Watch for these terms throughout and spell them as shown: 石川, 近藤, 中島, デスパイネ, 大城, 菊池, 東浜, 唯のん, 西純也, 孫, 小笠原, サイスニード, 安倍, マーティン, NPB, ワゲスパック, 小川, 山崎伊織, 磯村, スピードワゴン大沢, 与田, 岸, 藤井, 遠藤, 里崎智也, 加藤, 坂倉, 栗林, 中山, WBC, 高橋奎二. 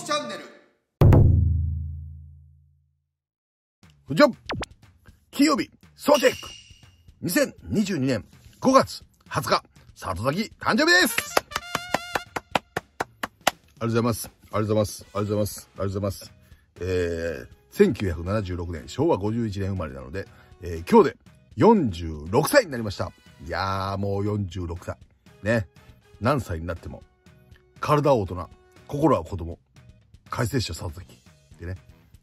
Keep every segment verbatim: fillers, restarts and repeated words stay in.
きチャンネル。じゃ金曜日総チェックにせんにじゅうにねんごがつはつか、里崎誕生日です。ありがとうございます。ありがとうございます。ありがとうございます。ありがとうございます。えー、せんきゅうひゃくななじゅうろくねんしょうわごじゅういちねん生まれなので、えー、今日でよんじゅうろくさいになりました。いやーもうよんじゅうろくさいね。何歳になっても体は大人、心は子供、解説者里崎でね、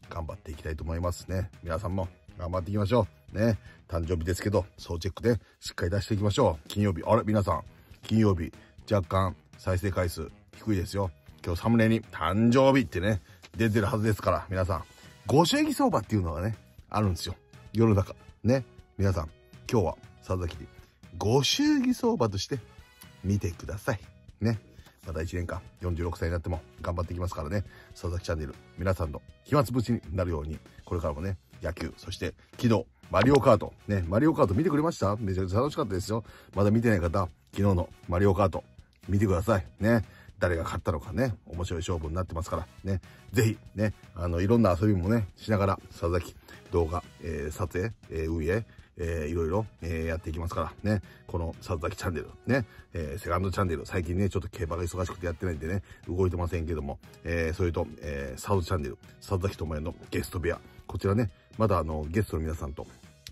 頑張っていきたいと思いますね。皆さんも頑張っていきましょうね。誕生日ですけど総チェックでしっかり出していきましょう。金曜日、あれ皆さん金曜日若干再生回数低いですよ。今日サムネに誕生日ってね出てるはずですから、皆さんご祝儀相場っていうのがねあるんですよ、世の中ね。皆さん今日は里崎にご祝儀相場として見てくださいね。またいちねんかんよんじゅうろくさいになっても頑張っていきますからね。里崎チャンネル、皆さんの暇つぶしになるようにこれからもね、野球、そして昨日マリオカートね、マリオカート見てくれました？めちゃくちゃ楽しかったですよ。まだ見てない方、昨日のマリオカート見てくださいね。誰が勝ったのかね、面白い勝負になってますからね。ぜひね、あのいろんな遊びもねしながら里崎動画、えー、撮影、えー、運営、えー、いろいろ、えー、やっていきますからね。この里崎チャンネルね、えー、セカンドチャンネル、最近ねちょっと競馬が忙しくてやってないんでね動いてませんけども、えー、それと、えー、サウドチャンネル、里崎智也のゲスト部屋、こちらねまだあのゲストの皆さんと、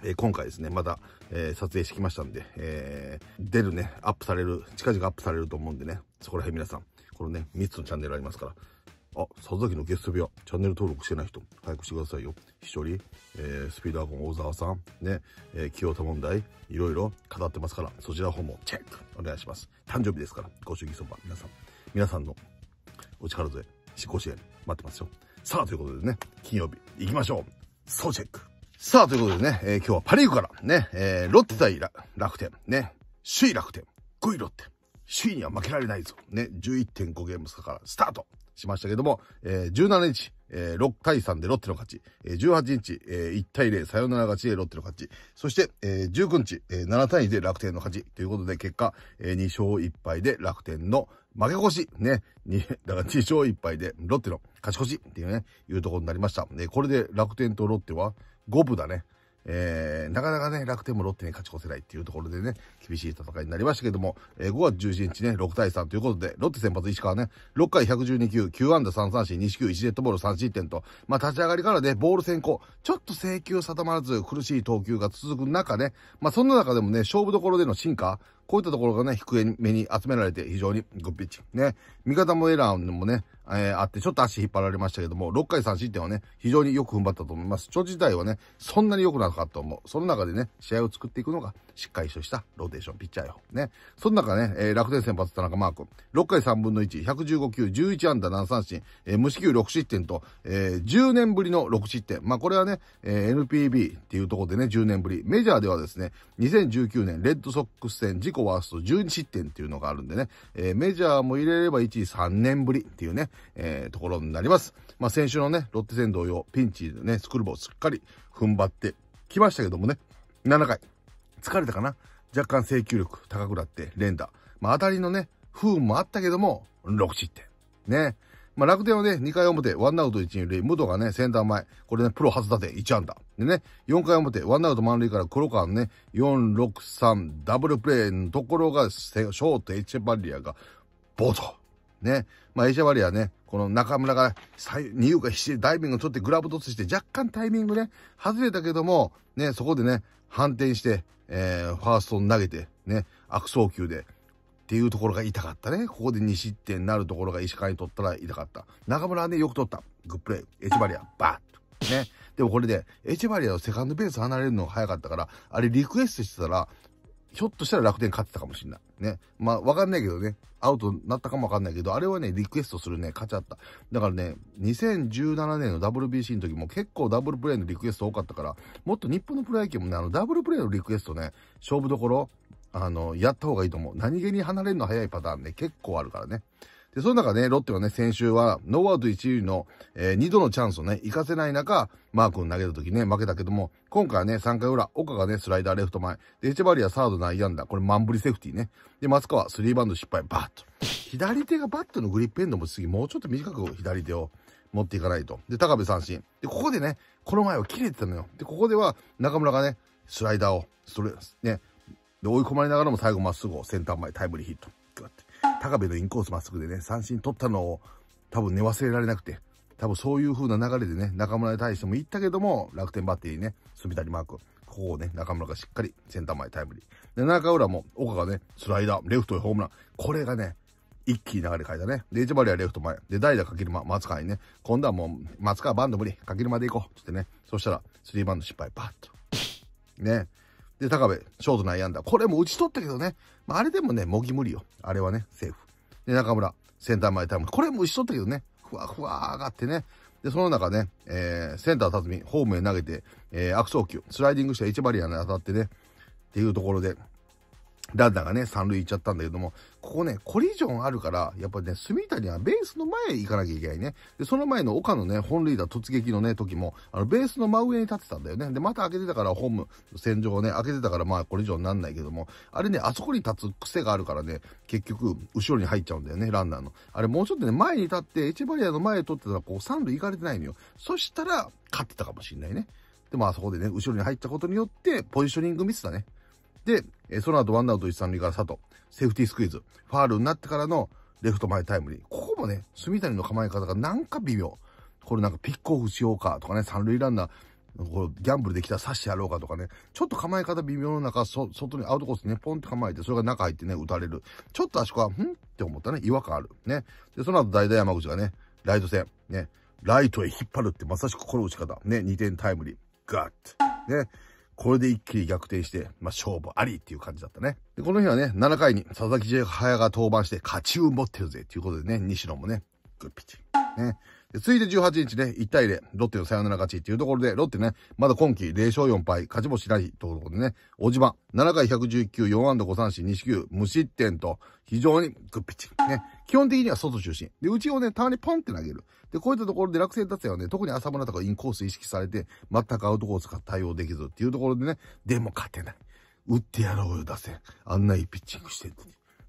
えー、今回ですねまだ、えー、撮影してきましたんで、えー、出るね、アップされる、近々アップされると思うんでね、そこら辺皆さんこのねみっつのチャンネルありますから、あ、里崎のゲスト部屋、チャンネル登録してない人、早くしてくださいよ。ひとり、えー、スピードワゴン大沢さん、ね、えー、清田問題、いろいろ語ってますから、そちらの方もチェックお願いします。誕生日ですから、ご祝儀相場、皆さん、皆さんのお力添え、ご支援、待ってますよ。さあ、ということでね、金曜日、行きましょう。総チェック。さあ、ということでね、えー、今日はパ・リーグから、ね、えー、ロッテ対楽天、ね、首位楽天、ごいロッテ、首位には負けられないぞ、ね、じゅういってんごゲームさからスタートしましたけども、えー、じゅうしちにち、えー、ろくたいさんでロッテの勝ち、えー、じゅうはちにち、えー、いちたいぜろサヨナラ勝ちでロッテの勝ち、そして、えー、じゅうくにち、えー、ななたいにで楽天の勝ちということで、結果、えー、にしょういっぱいで楽天の負け越しね、にだからにしょういっぱいでロッテの勝ち越しっていうね、いうところになりました。で、これで楽天とロッテはごぶだね。えー、なかなかね、楽天もロッテに勝ち越せないっていうところでね、厳しい戦いになりましたけども、えー、ごがつじゅういちにちね、ろくたいさんということで、ロッテ先発石川ね、ろっかいひゃくじゅうにきゅう、きゅうあんださんさんしん、にしきゅう、いちデッドボール、さんしってんと、まあ立ち上がりからね、ボール先行、ちょっと制球定まらず、苦しい投球が続く中ね、まあそんな中でもね、勝負どころでの進化、こういったところがね、低めに集められて非常にグッピッチ。ね。味方もエラーもね、えー、あって、ちょっと足引っ張られましたけども、ろっかいさんしってんはね、非常によく踏ん張ったと思います。長自体はね、そんなに良くなかったと思う。その中でね、試合を作っていくのが、しっかりとしたローテーション、ピッチャーよ。ね。その中ね、えー、楽天先発田中マー君、ろっかいさんぶんのいち、ひゃくじゅうごきゅう、じゅういちあんだななさんしん、えー、無四球ろくしってんと、えー、じゅうねんぶりのろくしってん。まあ、これはね、えー、エヌピービー っていうところでね、じゅうねんぶり。メジャーではですね、にせんじゅうきゅうねん、レッドソックス戦、自己ワーストじゅうにしってんっていうのがあるんでね、えー、メジャーも入れればいちいさんねんぶりっていうね、えー、ところになります。まあ先週のね、ロッテ戦同様、ピンチでね、スクールボールすっかり踏ん張ってきましたけどもね、ななかい、疲れたかな、若干制球力高くなって、連打。まあ当たりのね、不運もあったけども、ろくしってん。ね。まあ楽天はね、にかいおもて、ワンアウトいちにるい、武藤がね、センター前、これね、プロ初打点、いちあんだ。でね、よんかいおもて、ワンアウト満塁から黒川のね、よんろくさん、ダブルプレイのところが、ショートエチェバリアが、ボート。ね。まあエチェバリアね、この中村が、二遊間必死でダイビングを取ってグラブトスして、若干タイミングね、外れたけども、ね、そこでね、反転して、えー、ファーストに投げて、ね、悪送球で、っていうところが痛かったね。ここでにしってんになるところが石川に取ったら痛かった。中村はね、よく取った。グップレイ。エチバリア、バーッと。ね。でもこれで、エチバリアのセカンドベース離れるのが早かったから、あれリクエストしてたら、ひょっとしたら楽天勝ってたかもしれない。ね。まあ、わかんないけどね。アウトになったかもわかんないけど、あれはね、リクエストするね、勝ちあった。だからね、にせんじゅうななねんの ダブリュービーシー の時も結構ダブルプレイのリクエスト多かったから、もっと日本のプロ野球もね、あの、ダブルプレイのリクエストね、勝負どころ、あの、やった方がいいと思う。何気に離れるの早いパターンね、結構あるからね。で、その中ね、ロッテはね、先週は、ノーアウトいち塁の、えー、にどのチャンスをね、活かせない中、マー君投げた時ね、負けたけども、今回はね、さんかいうら、岡がね、スライダーレフト前、で、エチェバリアサード内野安打、これ、満振りセーフティーね。で、松川、スリーバンド失敗、バーッと。左手がバットのグリップエンド持ちすぎ、もうちょっと短く左手を持っていかないと。で、高部三振。で、ここでね、この前は切れてたのよ。で、ここでは中村がね、スライダーを、それ、ね、で、追い込まれながらも最後まっすぐをセンター前タイムリーヒット。高部のインコースまっすぐでね、三振取ったのを多分ね、忘れられなくて。多分そういう風な流れでね、中村に対しても言ったけども、楽天バッテリーね、住谷マーク。ここをね、中村がしっかりセンター前タイムリー。で、中浦も、岡がね、スライダー、レフトへホームラン。これがね、一気に流れ変えたね。で、一丸はレフト前。で、代打かける間、松川にね、今度はもう、松川バンド無理、かける間で行こう。つってね、そしたら、スリーバンド失敗、バッと。ね。で、高部、ショート内野安打。これも打ち取ったけどね。まあ、あれでもね、模擬無理よ。あれはね、セーフ。で、中村、センター前タイムリー。これも打ち取ったけどね。ふわふわ上がってね。で、その中ね、えー、センター辰巳、ホームへ投げて、えー、悪送球、スライディングして一バリアに当たってね、っていうところで、ランナーがね、三塁行っちゃったんだけども、ここね、コリジョンあるから、やっぱりね、住谷はベースの前へ行かなきゃいけないね。で、その前の岡のね、本塁打突撃のね、時も、あの、ベースの真上に立ってたんだよね。で、また開けてたから、ホーム、戦場をね、開けてたから、まあ、コリジョンなんないけども、あれね、あそこに立つ癖があるからね、結局、後ろに入っちゃうんだよね、ランナーの。あれ、もうちょっとね、前に立って、エチバリアの前へ取ってたら、こう、三塁行かれてないのよ。そしたら、勝ってたかもしれないね。で、まあ、そこでね、後ろに入ったことによって、ポジショニングミスだね。で、その後ワンアウト一三塁から佐藤、セーフティースクイズ、ファールになってからのレフト前タイムリー。ここもね、住谷の構え方がなんか微妙。これなんかピックオフしようかとかね、三塁ランナー、こうギャンブルできたら刺してやろうかとかね、ちょっと構え方微妙の中、そ外にアウトコースにね、ポンって構えて、それが中入ってね、打たれる。ちょっとあそこは、んって思ったね、違和感ある。ね。で、その後代打山口がね、ライト線、ね、ライトへ引っ張るってまさしくこの打ち方。ね、にてんタイムリー。ガッと。ね。これで一気に逆転して、まあ、勝負ありっていう感じだったね。で、この日はね、ななかいに佐々木千隼が登板して、勝ち運持ってるぜっていうことでね、西野もね、グッピッチ。ね。で、続いてじゅうはちにちね、いちたいゼロ、ロッテのサヨナラ勝ちっていうところで、ロッテね、まだ今季ゼロしょうよんぱい、勝ち星ないところでね、小島、ななかいひゃくじゅういちきゅう、よんあんだごさんしん、にしきゅう、無失点と、非常にグッピッチ。ね。基本的には外中心。で、うちをね、たまにポンって投げる。で、こういったところで落選達成はね、特に浅村とかインコース意識されて、全くアウトコースが対応できずっていうところでね、でも勝てない。打ってやろうよ、打線。あんないいピッチングしてる。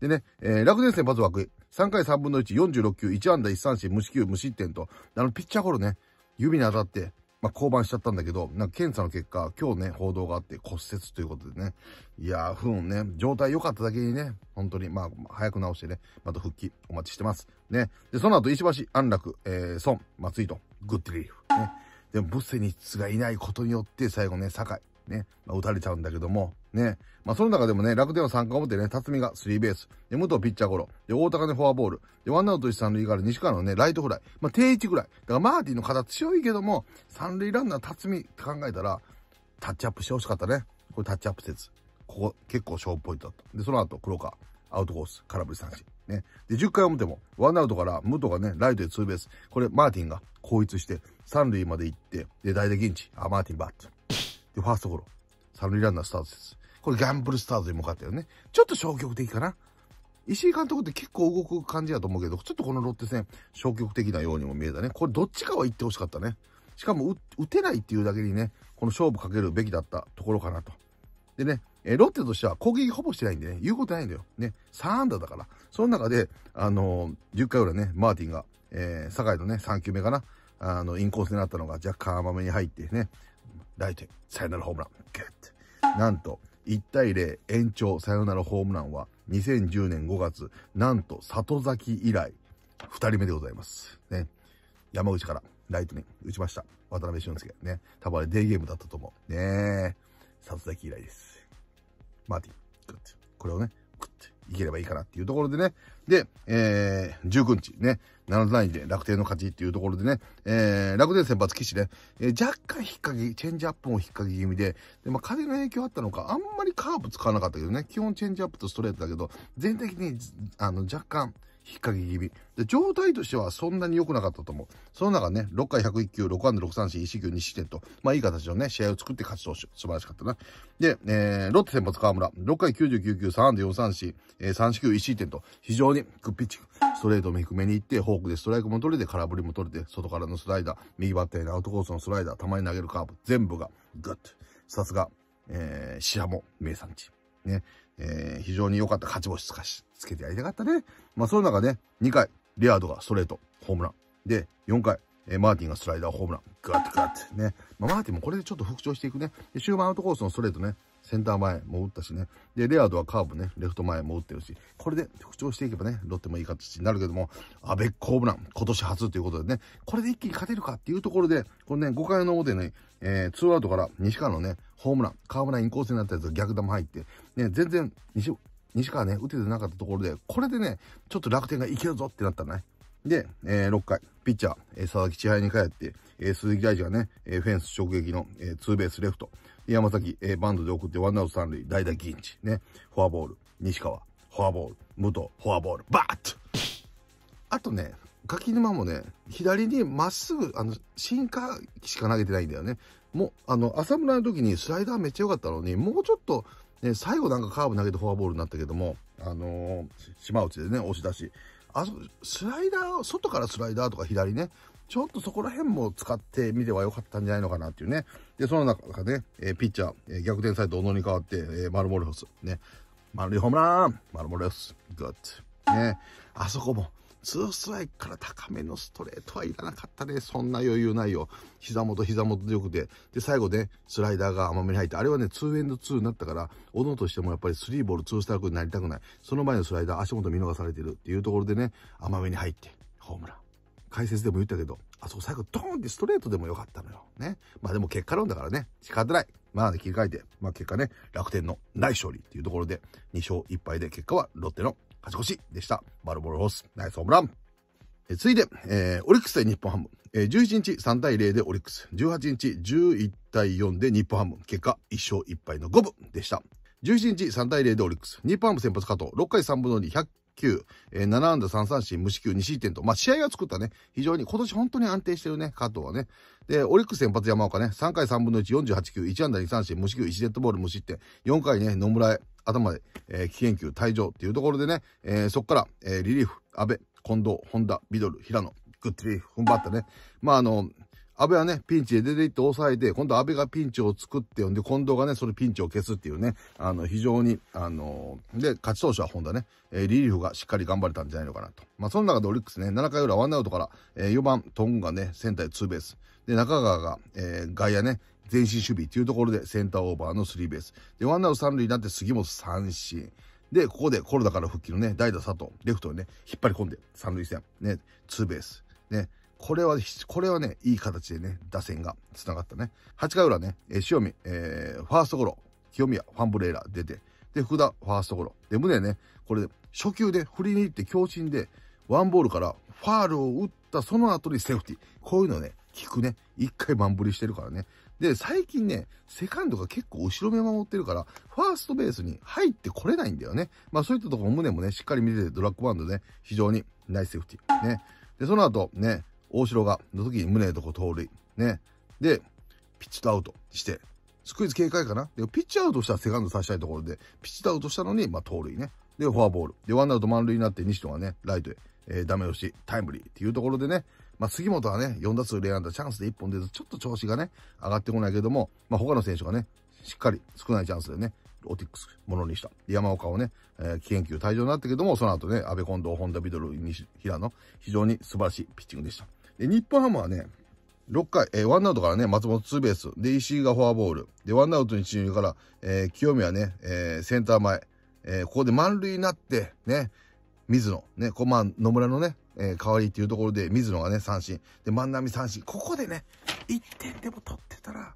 でね、えー、楽天戦罰枠。さんかいさんぶんのいち、よんじゅうろっきゅう、いちあんだいちさんしん、無四球、無失点と、あの、ピッチャーゴロね、指に当たって、まあ、降板しちゃったんだけど、なんか検査の結果、今日ね、報道があって骨折ということでね、いやー、不運ね、状態良かっただけにね、本当に、まあ、早く治してね、また復帰、お待ちしてます。ね。で、その後、石橋、安楽、えー、孫、松井と、グッドリリーフ。ね。でも、ブッセニッツがいないことによって、最後ね、酒井、ね、まあ、打たれちゃうんだけども、ね。まあ、その中でもね、楽天はさんかい表ね、辰巳がスリーベース。で、武藤ピッチャーゴロ。で、大高ね、フォアボール。で、ワンアウト一三塁から西川のね、ライトフライ。まあ、定位置ぐらい。だから、マーティンの肩強いけども、三塁ランナー辰巳って考えたら、タッチアップしてほしかったね。これタッチアップ説。ここ、結構勝負ポイントだった。で、その後、黒川、アウトコース、空振り三振。ね。で、じゅっかい表も、ワンアウトから武藤がね、ライトでツーベース。これ、マーティンが後逸して、三塁まで行って、で、代打銀地。あ、マーティンバット。で、ファーストゴロ。三塁ランナースタート説。これギャンブルスターズに向かったよね。ちょっと消極的かな。石井監督って結構動く感じだと思うけど、ちょっとこのロッテ戦、消極的なようにも見えたね。これどっちかは言ってほしかったね。しかも打てないっていうだけにね、この勝負かけるべきだったところかなと。でね、えロッテとしては攻撃ほぼしてないんでね、言うことないんだよ。ね、さんあんだだから。その中で、あのー、じゅっかい裏ね、マーティンが、えー、酒井のね、さんきゅうめかな。あの、インコースになったのが若干甘めに入ってね、ライトへ、サヨナラホームラン、ゲット。なんと、いちたいゼロ延長サヨナラホームランはにせんじゅうねんごがつ、なんと里崎以来ふたりめでございます。ね。山口からライトに打ちました。渡辺俊介ね。多分あれデーゲームだったと思う。ねえ。里崎以来です。マーティン、グッと。これをね、グッといければいいかなっていうところでね。で、えー、じゅうくにちね。ななたいにで楽天の勝ちっていうところでね、えー、楽天先発岸ね、えー、若干引っ掛け、チェンジアップも引っ掛け気味で、でまあ、風の影響あったのか、あんまりカーブ使わなかったけどね、基本チェンジアップとストレートだけど、全体的にあの若干引っ掛け気味。で、状態としてはそんなに良くなかったと思う。その中ね、ろっかいひゃくいっきゅう、ろくあんだろくさんしん、いっしきゅう、にしってんと、まあいい形のね、試合を作って勝ち投手、素晴らしかったな。で、えー、ロッテ先発川村、ろっかいきゅうじゅうきゅうきゅう、さんあんだよんさんしん、えー、さんしきゅう、いっしってんと、非常にグッピッチング、ストレートも低めに行って、フォークでストライクも取れて、空振りも取れて、外からのスライダー、右バッターへのアウトコースのスライダー、球に投げるカーブ、全部がグッと。さすが、えー、シアも名産地。ね。えー、非常に良かった勝ち星つかし、つけてやりたかったね。まあ、その中ね、にかい、レアードがストレート、ホームラン。で、よんかい、えー、マーティンがスライダー、ホームラン。グッとグッとね。まあ、マーティンもこれでちょっと復調していくね。で、終盤アウトコースのストレートね、センター前も打ったしね。で、レアードはカーブね、レフト前も打ってるし、これで復調していけばね、ロッテもいい形になるけども、アベックホームラン、今年初ということでね、これで一気に勝てるかっていうところで、このね、ごかいの表ね、えー、ツーアウトから西川のね、ホームラン、カーブラインインコースになったやつが逆球入って、ね、全然西、西川ね、打ててなかったところで、これでね、ちょっと楽天がいけるぞってなったね。で、えー、ろっかい、ピッチャー、えー、佐々木千早に帰って、えー、鈴木大地がね、えー、フェンス直撃の、えー、ツーベースレフト。山崎、えー、バントで送ってワンアウト三塁、代打銀次、ね、フォアボール、西川、フォアボール、武藤、フォアボール、バーッとあとね、柿沼もね、左にまっすぐ、あの、進化しか投げてないんだよね。もう、あの、浅村の時にスライダーめっちゃ良かったのに、もうちょっと、ね、最後なんかカーブ投げてフォアボールになったけども、あのー、島内でね、押し出し、あそスライダー、外からスライダーとか左ね、ちょっとそこら辺も使ってみてはよかったんじゃないのかなっていうね。で、その中で、ね、えー、ピッチャー、えー、逆転サイド、小野に代わって、えー、マルモレホス、ね、マルホームラン、マルモレホス、グッド、ね、あそこも、ツーストライクから高めのストレートはいらなかったね。そんな余裕ないよ。膝元膝元でよくて。で、最後ね、スライダーが甘めに入って、あれはね、ツーエンドツーになったから、小野としてもやっぱりスリーボールツーストライクになりたくない。その前のスライダー、足元見逃されてるっていうところでね、甘めに入って、ホームラン。解説でも言ったけど、あそこ最後ドーンってストレートでもよかったのよ。ね。まあでも結果論だからね、仕方ない。まあね、切り替えて、まあ結果ね、楽天のない勝利っていうところで、にしょういっぱいで結果はロッテの勝ち越しでした。マルボルホース、ナイスホームラン。え続いて、えー、オリックス対日本ハム。えー、じゅういちにちさんたいゼロでオリックス。じゅうはちにちじゅういちたいよんで日本ハム。結果、いっしょういっぱいのごぶでした。じゅういちにちさんたいゼロでオリックス。日本ハム先発加藤。ろっかいさんぶんのに、ひゃくきゅう、えー、ななあんださんさんしん、無四球にしってんと、まあ、試合が作ったね。非常に、今年本当に安定してるね、加藤はね。で、オリックス先発山岡ね、さんかいさんぶんのいち、よんじゅうはちきゅう、いちあんだにさんしん、無四球いちデッドボール無失点。よんかいね、野村へ、頭で、えー、危険球退場っていうところでね、えー、そこから、えー、リリーフ、安倍、近藤、本田、ビドル、平野、グッドリーフ、踏ん張ったね。まあ、あの、安倍はね、ピンチで出ていって抑えて、今度安倍がピンチを作って呼んで、近藤がね、それピンチを消すっていうね、あの、非常に、あの、で、勝ち投手は本田ね、えー、リリーフがしっかり頑張れたんじゃないのかなと。まあ、その中でオリックスね、ななかいうらワンアウトから、えー、よんばん、トンがね、センターへツーベース。で、中川が、えー、外野ね、前進守備っていうところでセンターオーバーのスリーベース。で、ワンアウト三塁になって杉本三振。で、ここでコロナから復帰のね、代打佐藤、レフトをね、引っ張り込んで、三塁線、ね、ツーベース。ね、これは、これはね、いい形でね、打線が繋がったね。はちかいうらね、塩見、えー、ファーストゴロ、清宮、ファンブレーラー出て、で、福田、ファーストゴロ。で、胸ね、これ、初球で振りに行って強振で、ワンボールからファールを打ったその後にセーフティー。こういうのね、効くね。一回万振りしてるからね。で、最近ね、セカンドが結構後ろ目守ってるから、ファーストベースに入ってこれないんだよね。まあそういったところも胸もね、しっかり見てて、ドラッグバンドね、非常にナイスセーフティー。ね。で、その後、ね、大城が、の時に胸のとこ盗塁。ね。で、ピッチとアウトして、スクイズ警戒かな。で、ピッチアウトしたらセカンドさせたいところで、ピッチとアウトしたのに、まあ盗塁ね。で、フォアボール。で、ワンアウト満塁になって、西野がね、ライトへ、えー、ダメ押し、タイムリーっていうところでね、まあ、杉本はね、よんだすう連安打チャンスでいっぽん出ず、ちょっと調子がね、上がってこないけども、まあ、他の選手がね、しっかり少ないチャンスでね、オティックスものにした。山岡をね、えー、危険球退場になったけども、その後ね、安倍近藤、本田ビドル、西平野、非常に素晴らしいピッチングでした。で、日本ハムはね、ろっかい、えー、ワンアウトからね、松本ツーベース、で、石井がフォアボール、で、ワンアウト一塁から、えー、清宮ね、えー、センター前、えー、ここで満塁になって、ね、水野、ね、こう、まあ、野村のね、えー、代わりっていうところで、水野がね、三振。で、万波三振。ここでね、いってんでも取ってたら、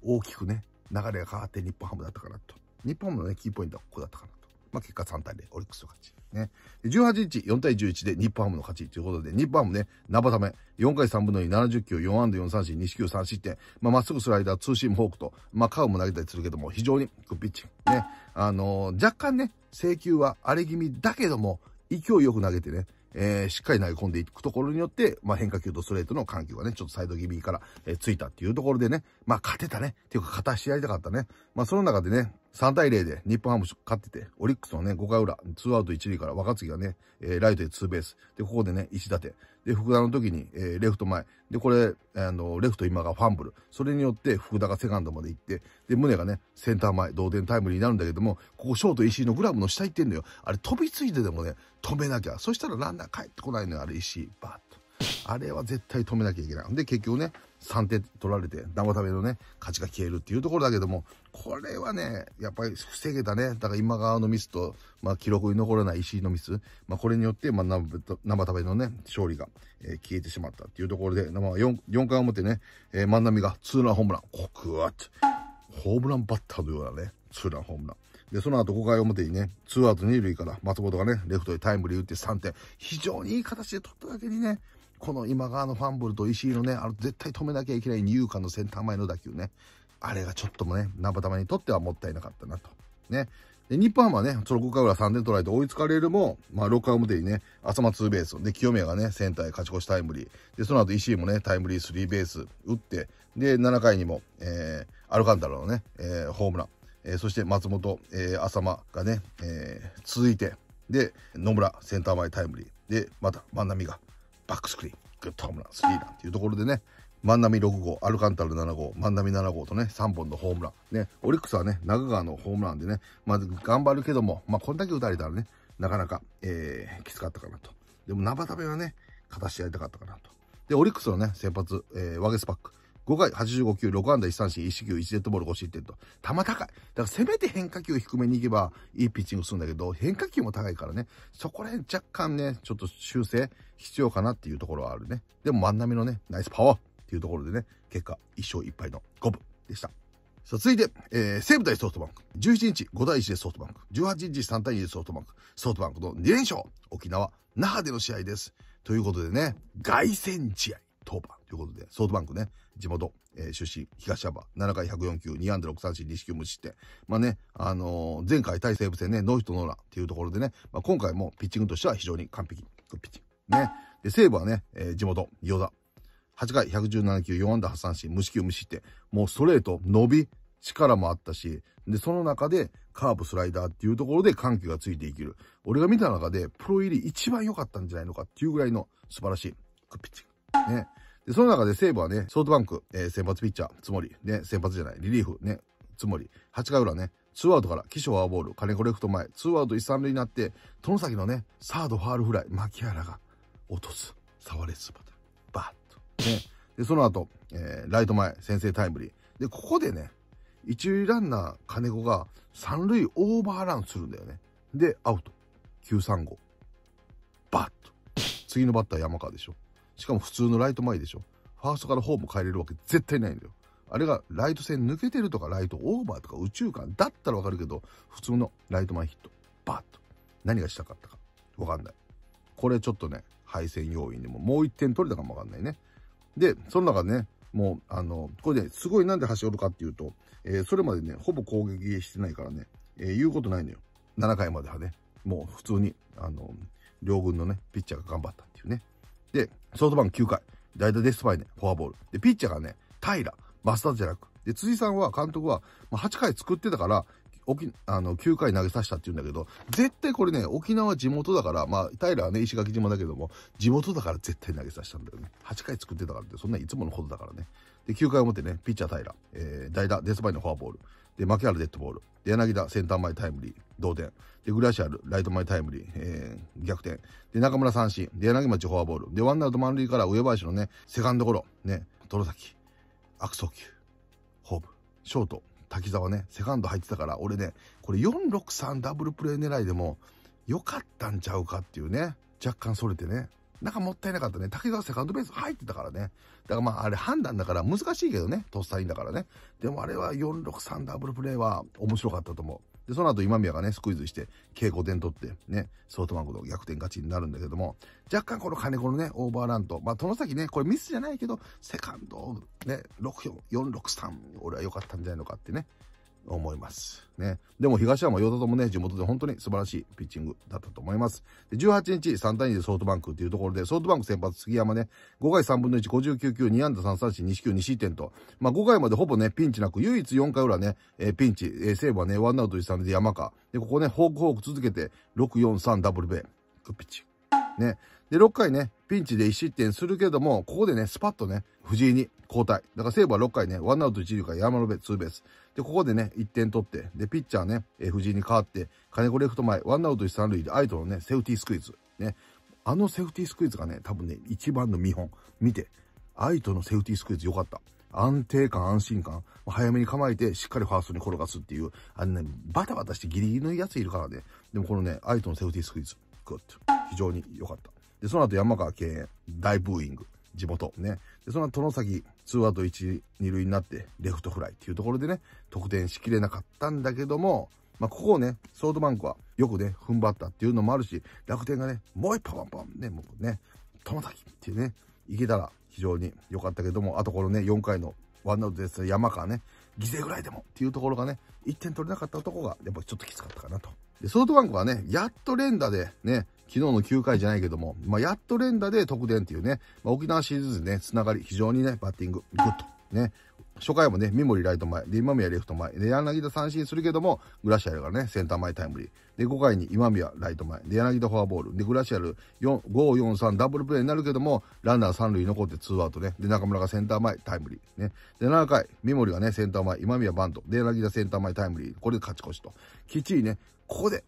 大きくね、流れが変わって日本ハムだったかなと。日本ハムのね、キーポイントはここだったかなと。まあ、結果さんたいゼロ、オリックスの勝ち。ね。じゅうはちにちよんたいじゅういちで日本ハムの勝ちということで、日本ハムね、生ため、よんかいさんぶんのに、ななじゅっきゅう、よんアンダーよんさんしん、にしきゅうさんしってん。まあ、まっすぐスライダー、ツーシームフォークと、まあ、カーブも投げたりするけども、非常にグッピッチン。ね。あのー、若干ね、制球は荒れ気味だけども、勢いよく投げてね、えー、しっかり投げ込んでいくところによって、まあ、変化球とストレートの緩急がね、ちょっとサイド気味から、えー、ついたっていうところでね、まあ、勝てたね、っていうか、勝たしてやりたかったね。まあ、その中でね、さんたいゼロで日本ハム勝ってて、オリックスのね、ごかいうら、ツーアウトいちるいから若槻がね、えー、ライトでツーベース。で、ここでね、石立。で、福田の時に、えー、レフト前。で、これ、あの、レフト今がファンブル。それによって福田がセカンドまで行って、で、胸がね、センター前、同点タイムリーになるんだけども、ここショート石井のグラブの下行ってんのよ。あれ飛びついてでもね、止めなきゃ。そしたらランナー帰ってこないのよ、あれ石井。バッと。あれは絶対止めなきゃいけない。で、結局ね、さんてん取られて、生食べのね、勝ちが消えるっていうところだけども、これはね、やっぱり防げたね。だから今川のミスと、まあ記録に残らない石井のミス。まあこれによって、まあ生食べのね、勝利が、えー、消えてしまったっていうところで、まあ よんかいおもてね、えー、万波がツーランホームラン。こくわっと。ホームランバッターのようなね、ツーランホームラン。で、その後ごかいおもてにね、ツーアウトにるいから松本がね、レフトでタイムリー打ってさんてん。非常にいい形で取っただけにね、この今川のファンブルと石井のね、あの絶対止めなきゃいけない二遊間のセンター前の打球ね。あれがちょっともね、生玉にとってはもったいなかったなと。ね。で、日本ハムはね、そのごかいうらさんてん取られて追いつかれるも、まあろっかいおもてにね、浅間ツーベース。で、清宮がね、センターへ勝ち越しタイムリー。で、その後石井もね、タイムリースリーベース打って、で、ななかいにも、えー、アルカンタラのね、えー、ホームラン。えー、そして松本、えー、浅間がね、えー、続いて、で、野村、センター前タイムリー。で、また万波が。バックスクリーン、グッドホームラン、スリーランっていうところでね、万波ろくごう、アルカンタルななごう、万波ななごうとね、さんぼんのホームラン。ね、オリックスはね、中川のホームランでね、まあ、頑張るけども、まあ、こんだけ打たれたらね、なかなか、えー、きつかったかなと。でも、生食べはね、勝たしてやりたかったかなと。で、オリックスのね、先発、えー、ワゲスパック。ごかいはちじゅうごきゅう、ろくあんだいちさんしんいちきゅういちデッドボールごしってんと。球高い。だからせめて変化球低めに行けばいいピッチングするんだけど、変化球も高いからね、そこら辺若干ね、ちょっと修正必要かなっていうところはあるね。でも万波のね、ナイスパワーっていうところでね、結果いっしょういっぱいのごぶでした。さあ続いて、えー、西武対ソフトバンク。じゅうしちにちごたいいちでソフトバンク。じゅうはちにちさんたいにでソフトバンク。ソフトバンクのにれんしょう。沖縄、那覇での試合です。ということでね、凱旋試合。登板ということで、ソフトバンクね、地元、えー、出身、東浜、ななかいひゃくよんきゅう、にあんだろくさんしん、にしきゅう無失点。まあね、あのー、前回対西武戦ね、ノーヒットノーランっていうところでね、まあ、今回もピッチングとしては非常に完璧。ピッチング。ね。で、西武はね、えー、地元、与田。はちかいひゃくじゅうななきゅう、よんあんだはちさんしん、無四球無失点。もうストレート、伸び、力もあったし、で、その中で、カーブ、スライダーっていうところで緩急がついていける。俺が見た中で、プロ入り一番良かったんじゃないのかっていうぐらいの素晴らしい、ピッチング。ね。で、その中で西武はね、ソフトバンク、えー、先発ピッチャー、つもり、ね、先発じゃない、リリーフ、ね、つもり、はちかいうらね、ツーアウトから、岸フォアボール、金子レフト前、ツーアウトいち、さんるいになって、その先のね、サードファールフライ、牧原が落とす、触れすばた、バーッと。ね。で、その後、えー、ライト前、先制タイムリー。で、ここでね、一塁ランナー、金子がさんるいオーバーランするんだよね。で、アウト、きゅうさんご、バーッと。次のバッター、山川でしょ。しかも普通のライト前でしょ。ファーストからホーム変えれるわけ絶対ないんだよ。あれがライト線抜けてるとかライトオーバーとか宇宙間だったらわかるけど、普通のライト前ヒット。バーッと。何がしたかったか。わかんない。これちょっとね、敗戦要因でももういってん取れたかもわかんないね。で、その中でね、もうあの、これね、すごいなんで走るかっていうと、えー、それまでね、ほぼ攻撃してないからね、えー、言うことないのよ。ななかいまではね、もう普通に、あの、両軍のね、ピッチャーが頑張ったっていうね。で、ソフトバンクきゅうかい、代打デスパイネ、フォアボール。で、ピッチャーがね、平、バスターじゃなく。で、辻さんは、監督は、まあ、はちかい作ってたから、沖、あの、きゅうかい投げさせたって言うんだけど、絶対これね、沖縄地元だから、まあ、平はね、石垣島だけども、地元だから絶対投げさせたんだよね。はちかい作ってたからって、そんないつものことだからね。で、きゅうかいおもてね、ピッチャー平、えー、代打デスパイネ、フォアボール。で、牧原デッドボール。で、柳田センター前タイムリー、同点。で、グラシアル、ライト前タイムリー、えー、逆転。で、中村三振。で、柳町フォアボール。で、ワンアウト満塁から上林のね、セカンドゴロ、ね、泥崎、悪送球、ホーム、ショート、滝沢ね、セカンド入ってたから、俺ね、これよんろくさんダブルプレー狙いでも、良かったんちゃうかっていうね、若干それてね。なんかもったいなかったね。竹川セカンドベース入ってたからね。だからまああれ判断だから難しいけどね。とっさいんだからね。でもあれはよんろくさんダブルプレイは面白かったと思う。で、その後今宮がね、スクイズして、計ごてん取って、ね、ソフトバンクの逆転勝ちになるんだけども、若干この金子のね、オーバーランと、まあ、その先ね、これミスじゃないけど、セカンド、ね、ろくよん、よんろくさん、俺は良かったんじゃないのかってね。思います。ね。でも東山陽太ともね、地元で本当に素晴らしいピッチングだったと思います。でじゅうはちにちさんたいにでソフトバンクっていうところで、ソフトバンク先発杉山ね、ごかいさんぶんのいち、ごじゅうきゅうきゅう、にあんださんさんしん、にしきゅう、にしってんと、まあごかいまでほぼね、ピンチなく、唯一よんかいうらね、えー、ピンチ、えー、西武はね、ワンアウトいちさんで山川。で、ここね、ホークホーク続けて、ろくよんさんダブルベイ、グッピッチ。ね。で、ろっかいね、ピンチでいちしってんするけれども、ここでね、スパッとね、藤井に交代。だから西武はろっかいね、ワンアウトいち塁から山野辺ツーベース。で、ここでね、いってん取って、で、ピッチャーね、えー、藤井に変わって、金子レフト前、ワンアウトいちさん塁で、愛斗のね、セーフティースクイズ。ね。あのセーフティースクイズがね、多分ね、一番の見本。見て、愛斗のセーフティースクイズ良かった。安定感、安心感。早めに構えて、しっかりファーストに転がすっていう、あのね、バタバタしてギリギリのやついるからね。でもこのね、愛斗のセーフティースクイズ。グッド。非常に良かった。で、その後山川敬遠、大ブーイング、地元ね。で、その後、外崎、ツーアウトいち、に塁になって、レフトフライっていうところでね、得点しきれなかったんだけども、まあ、ここをね、ソフトバンクはよくね、踏ん張ったっていうのもあるし、楽天がね、もう一歩パンパン、ね、もうね、外崎っていうね、いけたら非常に良かったけども、あとこのね、よんかいのワンアウトです、山川ね、犠牲ぐらいでもっていうところがね、いってん取れなかったところが、やっぱちょっときつかったかなと。で、ソフトバンクはね、やっと連打でね、昨日のきゅうかいじゃないけども、まあ、やっと連打で得点っていうね、まあ、沖縄シリーズでね、つながり、非常にね、バッティング、グッと。ね。初回もね、三森ライト前、で、今宮レフト前、で、柳田三振するけども、グラシアルがね、センター前タイムリー。で、ごかいに今宮ライト前、で、柳田フォアボール、で、グラシアルご、よん、さんダブルプレーになるけども、ランナー三塁残ってツーアウトね、で、中村がセンター前タイムリー。ね。で、ななかい、三森がね、センター前、今宮バント、で、柳田センター前タイムリー。これで勝ち越しと。きっちりね、ここで、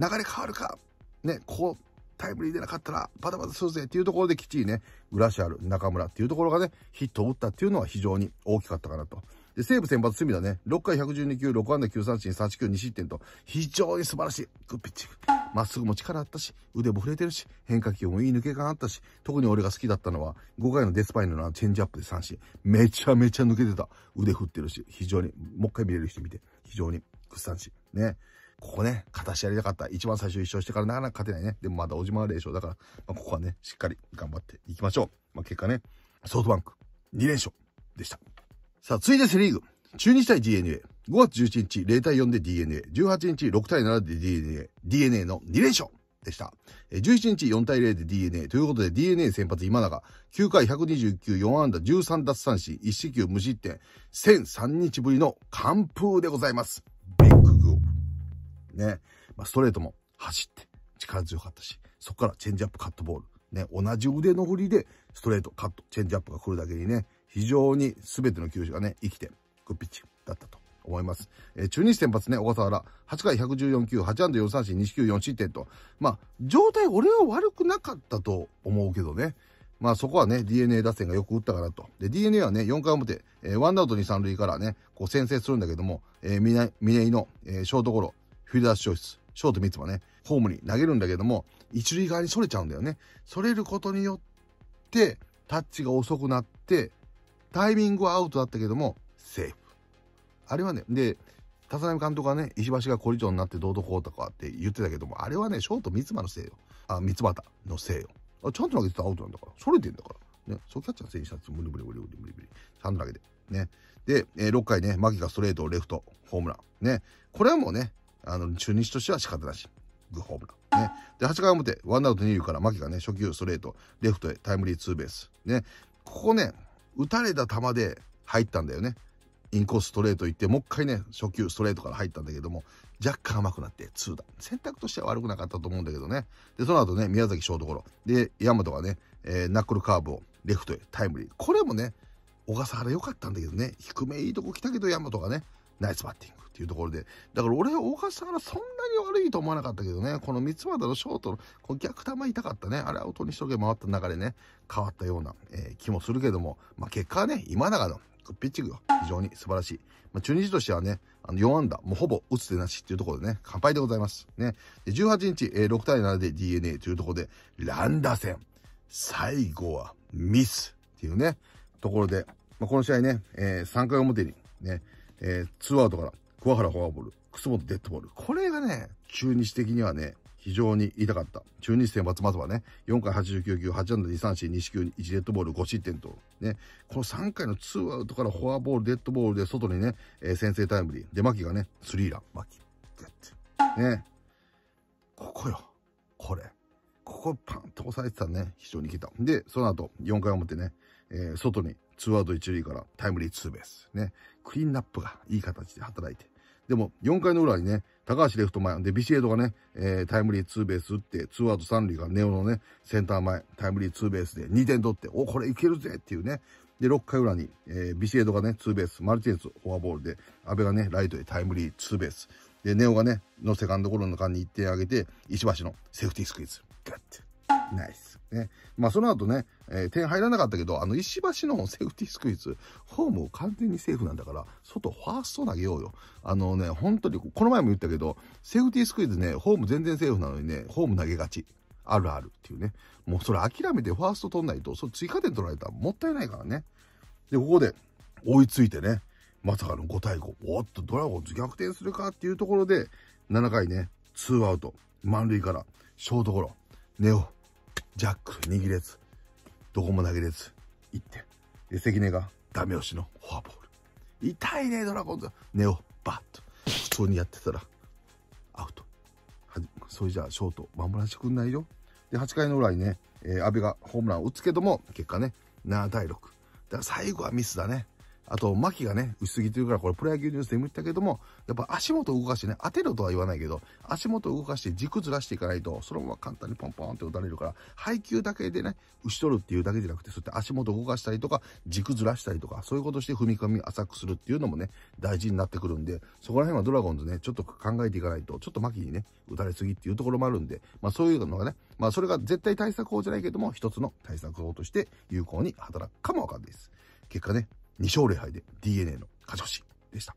流れ変わるかね、こう、タイムリーでなかったら、バタバタするぜっていうところできっちりね、グラシアル、中村っていうところがね、ヒットを打ったっていうのは非常に大きかったかなと。で、西武先発隅田ね、ろっかいひゃくじゅうにきゅう、ろくあんだきゅうさんしん、さんしきゅう、にしってんと、非常に素晴らしい、グッピッチング。まっすぐも力あったし、腕も触れてるし、変化球もいい抜け感あったし、特に俺が好きだったのは、ごかいのデスパイネのチェンジアップで三振。めちゃめちゃ抜けてた。腕振ってるし、非常に、もう一回見れる人見て、非常に、グッ三振。ね。ここね、勝たしてやりたかった。一番最初一勝してからなかなか勝てないね。でもまだ小島はれいしょうだから、まあ、ここはね、しっかり頑張っていきましょう。まあ、結果ね、ソフトバンクにれんしょうでした。さあ、続いてセリーグ。中日対 ディーエヌエー。ごがつじゅういちにちゼロたいよんで ディーエヌエー。じゅうはちにちろくたいななで ディーエヌエー。ディーエヌエー のにれんしょうでした。じゅうしちにちよんたいゼロで ディーエヌエー。ということで ディーエヌエー 先発今永。きゅうかいひゃくにじゅうきゅう、よんあんだ、じゅうさんだつさんしん、いちしきゅう無失点。せんさんにちぶりの完封でございます。ビッググー。ね、まあ、ストレートも走って力強かったし、そこからチェンジアップカットボール。ね、同じ腕の振りでストレート、カット、チェンジアップが来るだけにね、非常に全ての球種がね、生きて、グッピッチだったと思います。えー、中日先発ね、小笠原、はちかいひゃくじゅうよんきゅう、はちあんだよんさんしん、にしきゅう、よんしってんと、まあ、状態俺は悪くなかったと思うけどね。まあそこはね、ディーエヌエー 打線がよく打ったからと。で、ディーエヌエー はね、よんかい表、えー、ワンアウトに、さん塁からね、こう先制するんだけども、えー、峰井の、えー、ショートゴロ、フィルダー消失、ショート三つもね、ホームに投げるんだけども、一塁側にそれちゃうんだよね。それることによって、タッチが遅くなって、タイミングはアウトだったけども、セーフ。あれはね、で、立浪監督はね、石橋がコリジョンになってどうどこうとかって言ってたけども、あれはね、ショート三つ葉のせいよ。あ、三つ葉のせいよ。あ、ちゃんと投げてたらアウトなんだから、それてんだから。ね、そうキャッチャーのせいにしたら、無理無理無理無理無理無理。ちゃんと投げて。ね。で、えー、ろっかいね、牧がストレート、レフト、ホームラン。ね。これはもうね、あの、中日としては仕方なし。グッホームラン。ね。で、はちかい表、ワンアウトに塁から、牧がね、初球ストレート、レフトへタイムリーツーベース。ね。ここね、打たれた球で入ったんだよね。インコースストレート行って、もう一回ね、初球ストレートから入ったんだけども、若干甘くなって、ツーだ。選択としては悪くなかったと思うんだけどね。で、その後ね、宮崎ショートゴロ。で、大和がね、えー、ナックルカーブをレフトへタイムリー。これもね、小笠原良かったんだけどね、低めいいとこ来たけど、大和がね、ナイスバッティングっていうところで。だから俺は大橋さんからそんなに悪いと思わなかったけどね、この三つ股のショートの、この逆球痛かったね。あれアウトにしとけ回った中でね、変わったような、えー、気もするけども、まあ結果はね、今永のピッチングが非常に素晴らしい。まあ中日としてはね、あのよんあんだ、もうほぼ打つ手なしっていうところでね、乾杯でございます。ね。でじゅうはちにち、えー、ろくたいななで ディーエヌエー というところで、ラン打線。最後はミスっていうね、ところで、まあ、この試合ね、えー、さんかい表にね、えー、ツーアウトから、桑原フォアボール、楠本デッドボール。これがね、中日的にはね、非常に痛かった。中日戦はまずはね、よんかいはちじゅうきゅうきゅう、はちあんだにさんしんにしきゅう、いちデッドボール、ごしってんと、ね、このさんかいのツーアウトからフォアボール、デッドボールで外にね、えー、先制タイムリー。で、牧がね、スリーラン。牧。ね。ここよ。これ。ここパンと押さえてたね。非常に来た。で、その後、よんかいおもてね、えー、外にツーアウトいちるいからタイムリーツーベース。ね。クリーンナップがいい形で働いて。でも、よんかいの裏にね、高橋レフト前、で、ビシエドがね、えー、タイムリーツーベース打って、ツーアウトさんるいがネオのね、センター前、タイムリーツーベースでにてん取って、お、これいけるぜっていうね。で、ろっかい裏に、えー、ビシエドがね、ツーベース、マルティネスフォアボールで、阿部がね、ライトでタイムリーツーベース。で、ネオがね、のセカンドゴロの間にいってん上げて、石橋のセーフティースクイズ。ガッて。ナイス。ね。まあ、その後ね、えー、点入らなかったけど、あの、石橋のセーフティースクイズ、ホームを完全にセーフなんだから、外ファースト投げようよ。あのね、本当に、この前も言ったけど、セーフティースクイズね、ホーム全然セーフなのにね、ホーム投げがち。あるあるっていうね。もうそれ諦めてファースト取んないと、それ追加点取られたらもったいないからね。で、ここで追いついてね、まさかのごたいご。おっと、ドラゴンズ逆転するかっていうところで、ななかいね、ツーアウト、満塁から、ショートゴロ、ネオ、ジャック握れず、どこも投げれず、いってん。で、関根がダメ押しのフォアボール。痛いね、ドラゴンズ。ネオ、バッと。普通にやってたら、アウト。はそれじゃあ、ショート、守らせてくんないよ。で、はちかいの裏にね、えー、阿部がホームランを打つけども、結果ね、ななたいろく。だから最後はミスだね。あと、牧がね、打ちすぎてるから、これプロ野球ニュースでも言ったけども、やっぱ足元を動かしてね、当てろとは言わないけど、足元を動かして軸ずらしていかないと、そのまま簡単にポンポンって打たれるから、配球だけでね、打ち取るっていうだけじゃなくて、そうやって足元を動かしたりとか、軸ずらしたりとか、そういうことして踏み込み浅くするっていうのもね、大事になってくるんで、そこら辺はドラゴンズね、ちょっと考えていかないと、ちょっと牧にね、打たれすぎっていうところもあるんで、まあそういうのがね、まあそれが絶対対策法じゃないけども、一つの対策法として有効に働くかもわかんないです。結果ね、にしょうぜろはいで ディーエヌエー の勝ち星でした。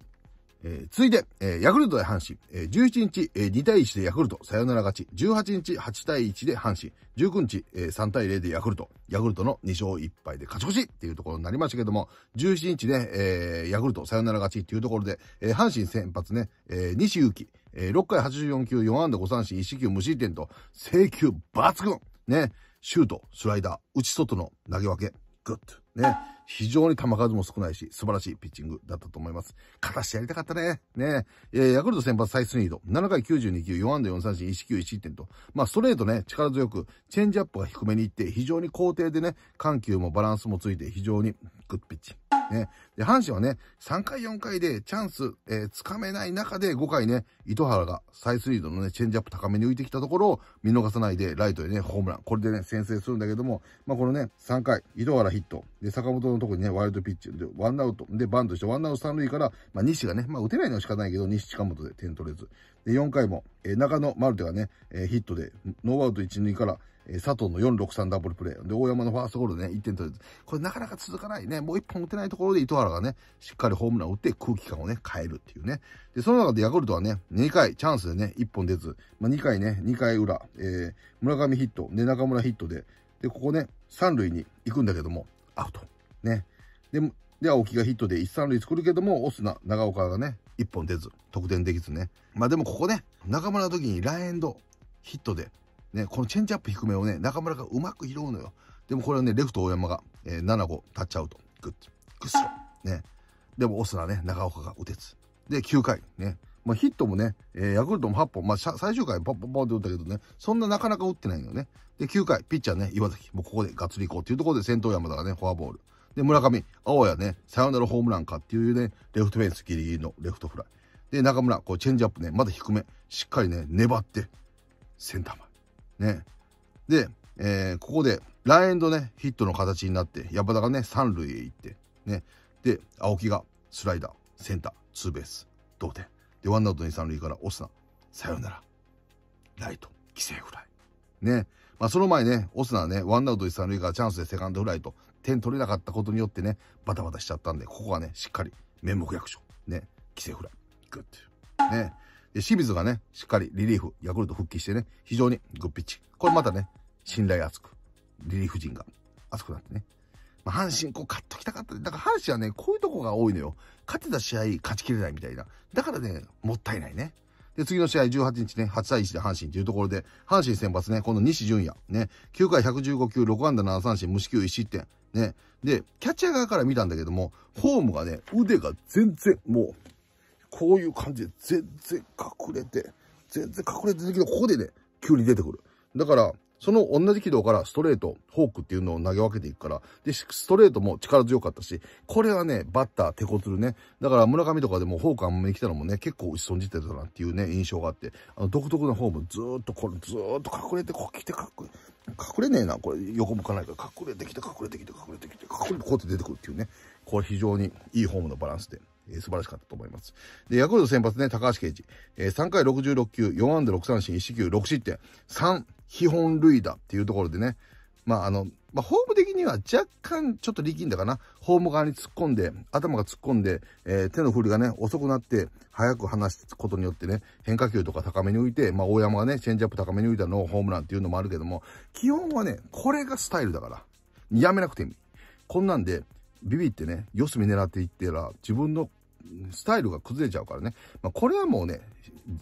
えー、続いて、えー、ヤクルトで阪神、えー、じゅうしちにち、えー、にたいいちでヤクルト、サヨナラ勝ち、じゅうはちにち、はちたいいちで阪神、じゅうくにち、えー、さんたいぜろでヤクルト、ヤクルトのにしょういっぱいで勝ち越しっていうところになりましたけども、じゅうしちにちね、えー、ヤクルト、サヨナラ勝ちっていうところで、えー、阪神先発ね、えー、西勇輝、えー、ろっかいはちじゅうよんきゅう、よんあんだごさんしん、いっしきゅう無失点と、制球抜群ね、シュート、スライダー、内外の投げ分け、グッと。ね、非常に球数も少ないし、素晴らしいピッチングだったと思います。勝たしてやりたかったね。ねえ、ヤクルト先発サイスニード、ななかいきゅうじゅうにきゅう、よんあんだよんさんしん、いっしきゅういちってんと、まあストレートね、力強く、チェンジアップが低めにいって、非常に高低でね、緩急もバランスもついて、非常にグッドピッチ。ね、で、阪神はね、さんかいよんかいでチャンス、えー、つかめない中でごかいね、糸原がサイスリードのね、チェンジアップ高めに浮いてきたところを見逃さないで、ライトでね、ホームラン。これでね、先制するんだけども、まあこのね、さんかい、糸原ヒット。で、坂本のとこにね、ワイルドピッチで、ワンアウト。で、バントして、ワンアウトさんるいから、まあ西がね、まあ打てないのは仕方ないけど、西近本で点取れず。で、よんかいも、えー、中野マルテがね、えー、ヒットで、ノーアウトいちるいから、佐藤のよんろくさんダブルプレー。で、大山のファーストゴールでね、いってん取れず。これなかなか続かないね。もういっぽん打てないところで糸原がね、しっかりホームランを打って空気感をね、変えるっていうね。で、その中でヤクルトはね、にかいチャンスでね、いっぽん出ず。まあ、にかいね、にかいうら、えー、村上ヒット、で、中村ヒットで、で、ここね、さんるいに行くんだけども、アウト。ね。で、で、青木がヒットでいち、さんるい作るけども、オスナ、長岡がね、いっぽん出ず、得点できずね。まあ、でもここね、中村の時にランエンド、ヒットで、ね、このチェンジアップ低めをね、中村がうまく拾うのよ。でもこれはね、レフト大山が、えー、ななごタッチアウト。グッ、グッスロ。ね。でもオスナね、長岡が打てつ。で、きゅうかい。ね。まあヒットもね、えー、ヤクルトもはっぽん。まあ最終回ポンポンポンって打ったけどね、そんななかなか打ってないのよね。で、きゅうかい、ピッチャーね、岩崎。もうここでガッツリ行こうっていうところで先頭山田がね、フォアボール。で、村上、青谷ね、サヨナラホームランかっていうね、レフトフェンスギリギリのレフトフライ。で、中村、こうチェンジアップね、まだ低め。しっかりね、粘って、センター前。ね。で、えー、ここで、ランエンドね、ヒットの形になって、山田がね、三塁へ行って、ね。で、青木が、スライダー、センター、ツーベース、同点。で、ワンアウトに三塁から、オスナ、さよなら、ライト、犠牲フライ。ね。まあ、その前ね、オスナはね、ワンアウトに三塁からチャンスでセカンドフライと、点取れなかったことによってね、バタバタしちゃったんで、ここはね、しっかり、面目躍進。ね。犠牲フライ。グッ。ね。で、清水がね、しっかりリリーフ、ヤクルト復帰してね、非常にグッピッチ。これまたね、信頼厚く、リリーフ陣が厚くなってね。まあ、阪神、こう、勝っときたかった。だから阪神はね、こういうとこが多いのよ。勝てた試合、勝ちきれないみたいな。だからね、もったいないね。で、次の試合じゅうはちにちね、はちたいいちで阪神というところで、阪神先発ね、この西純也、ね、きゅうかいひゃくじゅうごきゅう、ろくあんだななさんしん、無四球いちしってん、ね。で、キャッチャー側から見たんだけども、フォームがね、腕が全然、もう、こういう感じで、全然隠れて、全然隠れてるけど、ここでね、急に出てくる。だから、その同じ軌道からストレート、フォークっていうのを投げ分けていくから、で、ストレートも力強かったし、これはね、バッター手こずるね。だから村上とかでもフォークあんまり来たのもね、結構打ち損じてたなっていうね、印象があって、あの、独特なフォーム、ずーっとこれ、ずーっと隠れて、こう来て隠れ、隠れねえな、これ、横向かないから、隠れてきて、隠れてきて、隠れてきて、隠れてこうやって出てくるっていうね、これ非常にいいフォームのバランスで。素晴らしかったと思います。で、ヤクルト先発ね、高橋奎二。えー、さんかいろくじゅうろっきゅう、よんあんだろくさんしん、いっしきゅう、ろくしってん、さんきほんるいだっていうところでね、まあ、あの、まあ、ホーム的には若干ちょっと力んだかな。ホーム側に突っ込んで、頭が突っ込んで、えー、手の振りがね、遅くなって、早く離すことによってね、変化球とか高めに浮いて、まあ、大山がね、チェンジアップ高めに浮いたのをホームランっていうのもあるけども、基本はね、これがスタイルだから。やめなくていい。こんなんで、ビビってね、四隅狙っていってたら、自分のスタイルが崩れちゃうからね。まあ、これはもうね、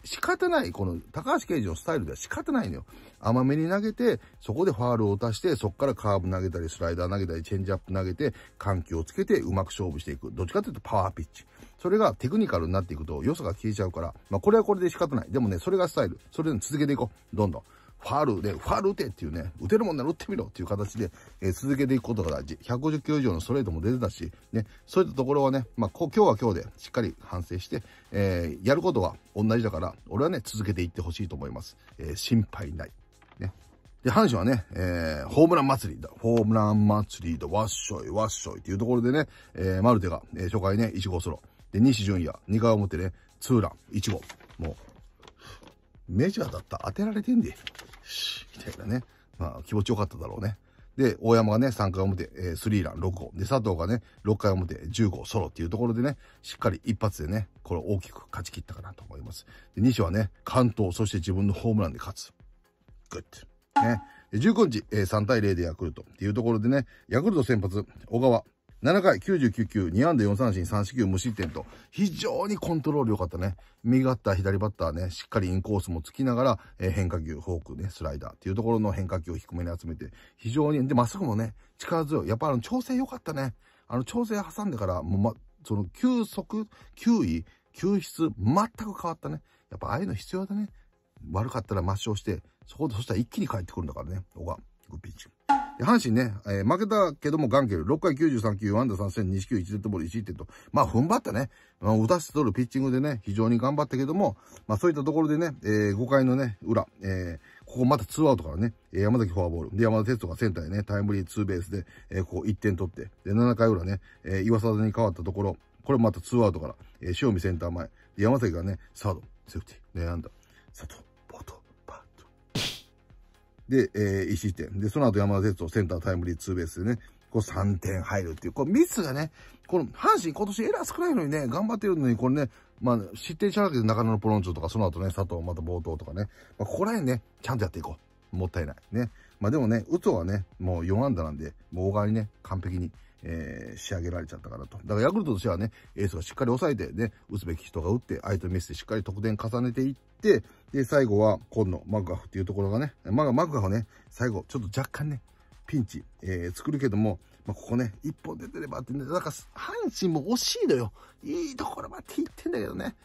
仕方ない。この高橋奎二のスタイルでは仕方ないのよ。甘めに投げて、そこでファールを足して、そこからカーブ投げたり、スライダー投げたり、チェンジアップ投げて、緩急をつけてうまく勝負していく。どっちかというとパワーピッチ。それがテクニカルになっていくと良さが消えちゃうから、まあ、これはこれで仕方ない。でもね、それがスタイル。それで続けていこう。どんどん。ファールで、ファール打てっていうね、打てるもんなら打ってみろっていう形で、えー、続けていくことが大事。ひゃくごじゅっキロ以上のストレートも出てたし、ね、そういったところはね、まあ、今日は今日でしっかり反省して、えー、やることは同じだから、俺はね、続けていってほしいと思います。えー、心配ない。ね。で、阪神はね、えー、ホームラン祭りだ。ホームラン祭りだ。わっしょい、わっしょいっていうところでね、えー、マルテが、えー、初回ね、いちごうソロ。で、西純也、にかい表ね、ツーラン、いちごう。もう、メジャーだった。当てられてんで。みたいなね。まあ、気持ちよかっただろうね。で、大山がね、さんかいおもて、えー、スリーランろくごう。で、佐藤がね、ろっかいおもて、じゅうごうソロっていうところでね、しっかり一発でね、これを大きく勝ち切ったかなと思います。で、西はね、完投、そして自分のホームランで勝つ。グッ。ね。じゅうくにち、えー、さんたいぜろでヤクルトっていうところでね、ヤクルト先発、小川。ななかいきゅうじゅうきゅうきゅう、にあんだよんさんしん、さんしきゅう無失点と、非常にコントロール良かったね。右バッター、左バッターね、しっかりインコースもつきながら、えー、変化球、フォークね、スライダーっていうところの変化球を低めに集めて、非常に、で、まっすぐもね、力強い。やっぱあの、調整良かったね。あの、調整挟んでから、もうま、その、球速、球威、球質、全く変わったね。やっぱああいうの必要だね。悪かったら抹消して、そこで、そしたら一気に帰ってくるんだからね。おが、グッピンチ。阪神ね、えー、負けたけどもガンケル、ろっかいきゅうじゅうさんきゅう、よんあんださんせん、にしきゅう、いちデッドボールいちいってんと、まあ踏ん張ったね。まあ、打たせて取るピッチングでね、非常に頑張ったけども、まあそういったところでね、えー、ごかいのね、裏、えー、ここまたツーアウトからね、山崎フォアボール。で、山田哲人がセンターへね、タイムリーツーベースで、えー、こういってん取って、で、ななかいうらね、えー、岩沢に変わったところ、これまたツーアウトから、えー、塩見センター前、で、山崎がね、サード、セーフティー、で、なんだ、佐藤、ポート。で、えー、いちしってん。で、その後山田哲人センタータイムリーツーベースでね、こうさんてん入るっていう、これミスがね、この阪神今年エラー少ないのにね、頑張ってるのに、これね、まあ、失点したわけで中野のポロンチョとか、その後ね、佐藤また冒頭とかね、まあ、ここら辺ね、ちゃんとやっていこう。もったいない。ね。まあでもね、打つはね、もうよんあんだなんで、もう大側にね、完璧に。えー、仕上げられちゃったからと。だからヤクルトとしてはね、エースがしっかり抑えて、ね、打つべき人が打って、相手を見せてしっかり得点重ねていって、で、最後は、今野、マクガフっていうところがね、マクガフね、最後、ちょっと若干ね、ピンチ、えー、作るけども、まあ、ここね、一本出てればってね、なんか、阪神も惜しいのよ。いいところまで言ってんだけどね。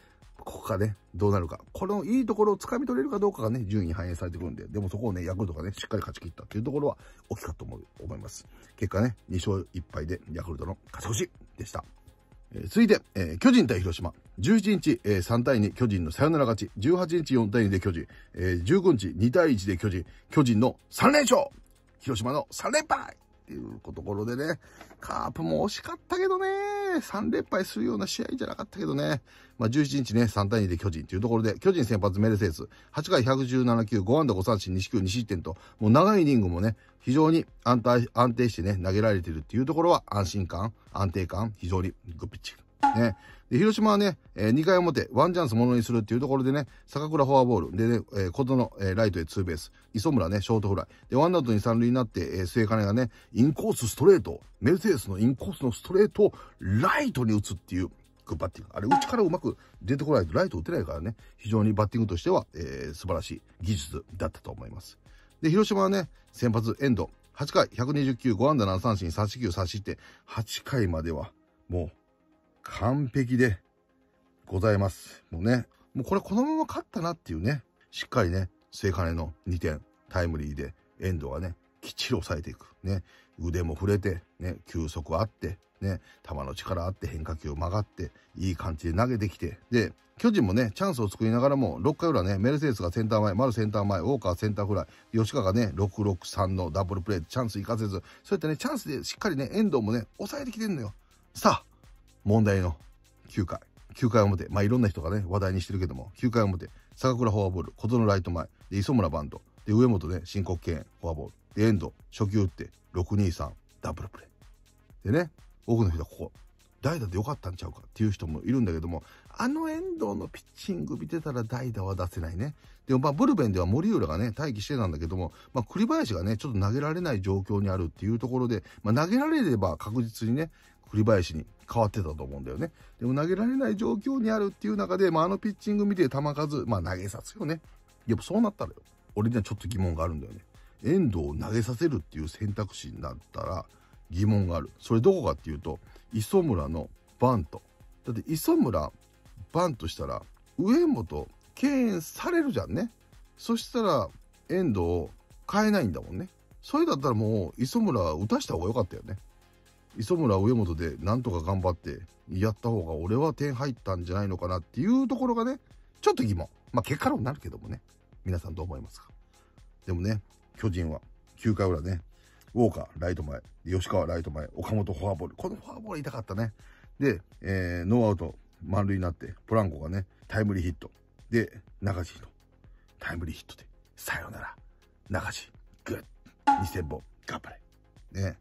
ここがね、どうなるか。このいいところを掴み取れるかどうかがね、順位に反映されてくるんで、でもそこをね、ヤクルトがね、しっかり勝ち切ったっていうところは大きかったと思う、思います。結果ね、にしょういっぱいでヤクルトの勝ち星でした。えー、続いて、えー、巨人対広島。じゅういちにち、えー、さんたいに巨人のサヨナラ勝ち。じゅうはちにちよんたいにで巨人。えー、じゅうくにちにたいいちで巨人。巨人のさんれんしょう。広島のさんれんぱい。っていうところでね、カープも惜しかったけどね、さんれんぱいするような試合じゃなかったけどね、まあ、じゅうしちにちね、さんたいにで巨人というところで、巨人先発メレセース、はちかいひゃくじゅうななきゅう、ごあんだごさんしん、にしきゅう、にしってんと、もう長いイニングもね、非常に安定、安定してね、投げられてるっていうところは安心感、安定感、非常にグッピッチ。ね。で、広島はね、えー、にかいおもて、ワンチャンスものにするっていうところでね、坂倉フォアボール。でね、えー、琴の、えー、ライトへツーベース。磯村ね、ショートフライ。で、ワンアウトに三塁になって、えー、末金がね、インコースストレート。メルセデスのインコースのストレートをライトに打つっていう、グッバッティング。あれ、内からうまく出てこないとライト打てないからね、非常にバッティングとしては、えー、素晴らしい技術だったと思います。で、広島はね、先発遠藤、はちかい、ひゃくにじゅっきゅう、ごあんだななさんしん、さんしきゅう、さんしってん、はちかいまでは、もう、完璧でございます。もうね、もうこれこのまま勝ったなっていうね、しっかりね、末金のにてん、タイムリーで、遠藤がね、きっちり抑えていく。ね、腕も触れて、ね、球速あって、ね、球の力あって、変化球を曲がって、いい感じで投げてきて、で、巨人もね、チャンスを作りながらも、ろっかいうらね、メルセデスがセンター前、丸センター前、岡はセンターフライ、吉川がね、ろくろくさんのダブルプレー、チャンス生かせず、そうやってね、チャンスでしっかりね、遠藤もね、抑えてきてんのよ。さあ、問題のきゅうかい。きゅうかいおもて、まあいろんな人がね、話題にしてるけども、きゅうかいおもて、坂倉フォアボール、小園ライト前、で、磯村バント、で、上本ね、申告敬遠、フォアボール、で、遠藤、初球打って、ろくにさん、ダブルプレー。でね、多くの人はここ、代打でよかったんちゃうかっていう人もいるんだけども、あの遠藤のピッチング見てたら代打は出せないね。でもまあ、ブルペンでは森浦がね、待機してたんだけども、まあ、栗林がね、ちょっと投げられない状況にあるっていうところで、まあ、投げられれば確実にね、栗林に変わってたと思うんだよね。でも投げられない状況にあるっていう中で、まあ、あのピッチング見て球数、まあ投げさすよね。やっぱそうなったらよ。俺にはちょっと疑問があるんだよね。遠藤を投げさせるっていう選択肢になったら疑問がある。それどこかっていうと、磯村のバント。だって磯村バントしたら、上本敬遠されるじゃんね。そしたら遠藤を変えないんだもんね。それだったらもう磯村打たした方が良かったよね。磯村上本でなんとか頑張ってやった方が俺は点入ったんじゃないのかなっていうところがね、ちょっと疑問。まあ結果論になるけどもね。皆さんどう思いますか？でもね、巨人はきゅうかいうらね、ウォーカーライト前、吉川ライト前、岡本フォアボール。このフォアボール痛かったね。で、えー、ノーアウト満塁になって、ポランコがね、タイムリーヒット。で、中地のタイムリーヒットで、さよなら、中地、グッ、にせんぼん、頑張れ。ね。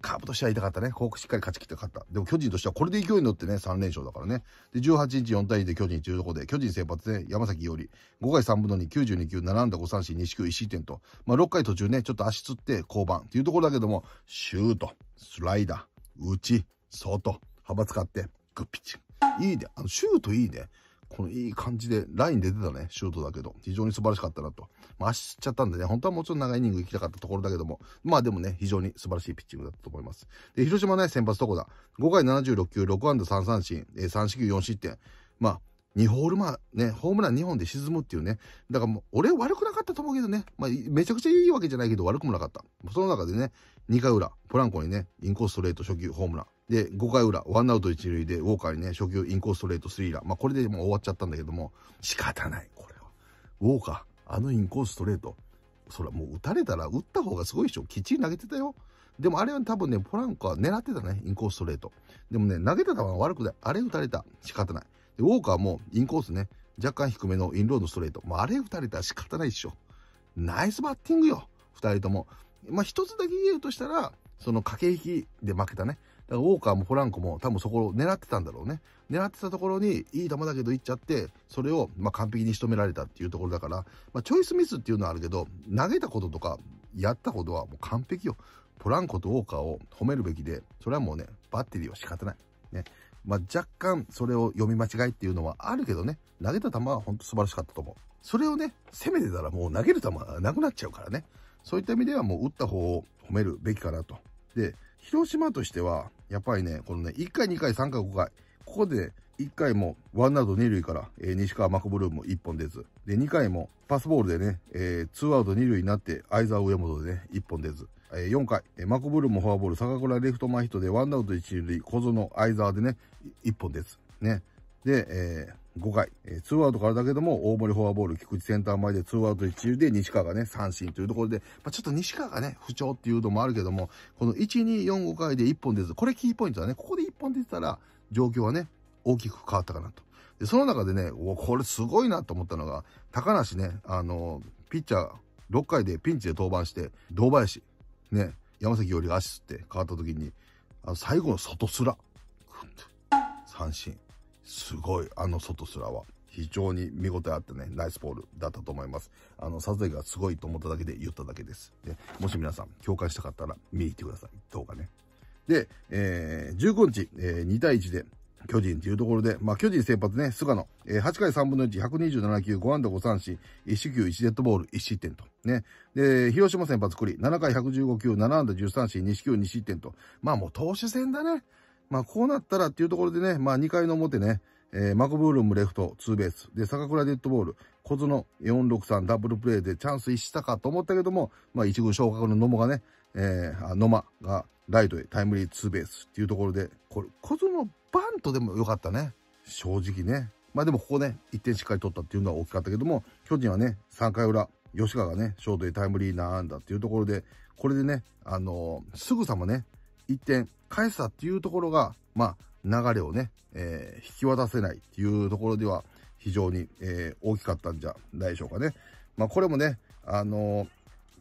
カープとしては痛かったね。フォークしっかり勝ちきって勝った。でも巨人としてはこれで勢いに乗ってね、さんれんしょうだからね。で、じゅうはちにちよんたいにで巨人中どこで、巨人先発で山崎伊織。ごかいさんぶんのに、きゅうじゅうにきゅう、ななあんだごさんしん、にしきゅう、いちしってんと。まあろっかい途中ね、ちょっと足つって降板っていうところだけども、シュート、スライダー、内、外、幅使って、グッピッチング。いいね。あの、シュートいいね。このいい感じで、ライン出てたね、シュートだけど、非常に素晴らしかったなと。まあ、足つっちゃったんでね、本当はもうちょっと長いイニング行きたかったところだけども、まあでもね、非常に素晴らしいピッチングだったと思います。で、広島ね、先発どこだ。ごかいななじゅうろっきゅう、ろくあんださんさんしん、さんしきゅうよんしってん。まあ、にホールまあね、ホームランにほんで沈むっていうね。だからもう、俺悪くなかったと思うけどね。まあ、めちゃくちゃいいわけじゃないけど、悪くもなかった。その中でね、にかいうら、ポランコにね、インコースストレート初球ホームラン。で、ごかいうら、ワンアウト一塁で、ウォーカーにね、初球インコースストレートスリーラン。まあ、これでもう終わっちゃったんだけども、仕方ない、これは。ウォーカー、あのインコースストレート。それはもう打たれたら打った方がすごいでしょ。きっちり投げてたよ。でもあれは多分ね、ポランコは狙ってたね、インコースストレート。でもね、投げた球は悪くない。あれ打たれた。仕方ない。で、ウォーカーもインコースね、若干低めのインロードストレート。まあ、あれ打たれたら仕方ないでしょ。ナイスバッティングよ、二人とも。まあ、一つだけ言えるとしたら、その駆け引きで負けたね。だからウォーカーもポランコも多分そこを狙ってたんだろうね。狙ってたところにいい球だけど行っちゃって、それをまあ完璧に仕留められたっていうところだから、まあ、チョイスミスっていうのはあるけど、投げたこととかやったことはもう完璧よ。ポランコとウォーカーを褒めるべきで、それはもうね、バッテリーは仕方ない。ね。まあ、若干それを読み間違いっていうのはあるけどね、投げた球は本当素晴らしかったと思う。それをね、攻めてたらもう投げる球がなくなっちゃうからね。そういった意味ではもう打った方を褒めるべきかなと。で、広島としては、やっぱりね、このね、いっかい、にかい、さんかい、ごかい。ここで、ね、いっかいもワンアウトにるいから、えー、西川マクブルームいっぽん出ず。で、にかいもパスボールでね、えー、ツーアウトにるいになって、相沢上本でね、いっぽん出ず。えー、よんかい、えー、マクブルームフォアボール、坂倉レフト前ヒットでワンアウトいちるい、小園相沢でね、いっぽん出ず。ね。で、えーごかい、えー、ツーアウトからだけども、大森フォアボール、菊池センター前でツーアウトいちるいで西川がね、三振というところで、まあ、ちょっと西川がね、不調っていうのもあるけども、このいち、に、よん、ごかいでいっぽん出ず、これキーポイントだね。ここでいっぽん出てたら、状況はね、大きく変わったかなと。で、その中でね、おこれすごいなと思ったのが、高梨ね、あのー、ピッチャーろっかいでピンチで登板して、堂林、ね、山崎よりが足つって変わった時に、あの最後の外すら、三振。すごい、あの外すらは非常に見応えあってね、ナイスボールだったと思います。あの、サザエがすごいと思っただけで言っただけです。で、もし皆さん共感したかったら見に行ってください。動画ね。で、えー、じゅうごにち、えー、にたいいちで、巨人というところで、まあ、巨人先発ね、菅野、えー、はちかいさんぶんのいち、ひゃくにじゅうななきゅう、ごあんだごさんしん、いっしゅきゅう、いちデッドボール、いちしってんと。ね。で、広島先発栗、ななかいひゃくじゅうごきゅう、ななあんだじゅうさんしん、にしきゅう、にしってんと。まあもう投手戦だね。まあこうなったらっていうところでね、まあにかいの表ね、えー、マクブールムレフト、ツーベース。で、坂倉デッドボール、小園、よんろくさん、ダブルプレイでチャンス一したかと思ったけども、まあ一軍昇格の野間がね、えー、野間がライトへタイムリーツーベースっていうところで、これ、小園バントでも良かったね。正直ね。まあでもここね、いってんしっかり取ったっていうのは大きかったけども、巨人はね、さんかいうら、吉川がね、ショートへタイムリーなんだっていうところで、これでね、あのー、すぐさまね、いってん返したっていうところが、まあ、流れをね、えー、引き渡せないっていうところでは、非常に、えー、大きかったんじゃないでしょうかね。まあ、これもね、あのー、